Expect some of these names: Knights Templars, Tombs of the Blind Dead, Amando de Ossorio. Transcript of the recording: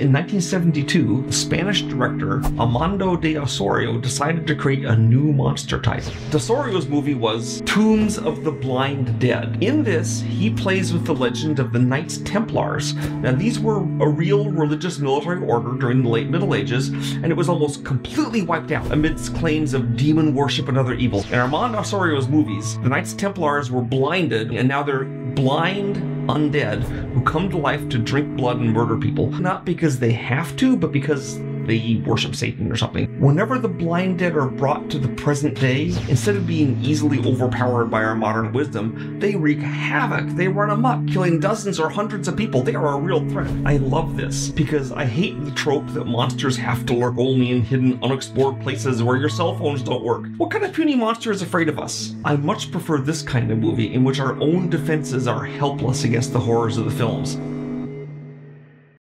In 1972, Spanish director Amando de Ossorio decided to create a new monster type. De Ossorio's movie was Tombs of the Blind Dead. In this, he plays with the legend of the Knights Templars. Now, these were a real religious military order during the late Middle Ages, and it was almost completely wiped out amidst claims of demon worship and other evil. In Amando Ossorio's movies, the Knights Templars were blinded, and now they're blind undead who come to life to drink blood and murder people, not because they have to, but because they worship Satan or something. Whenever the blind dead are brought to the present day, instead of being easily overpowered by our modern wisdom, they wreak havoc. They run amok, killing dozens or hundreds of people. They are a real threat. I love this because I hate the trope that monsters have to lurk only in hidden, unexplored places where your cell phones don't work. What kind of puny monster is afraid of us? I much prefer this kind of movie in which our own defenses are helpless against the horrors of the films.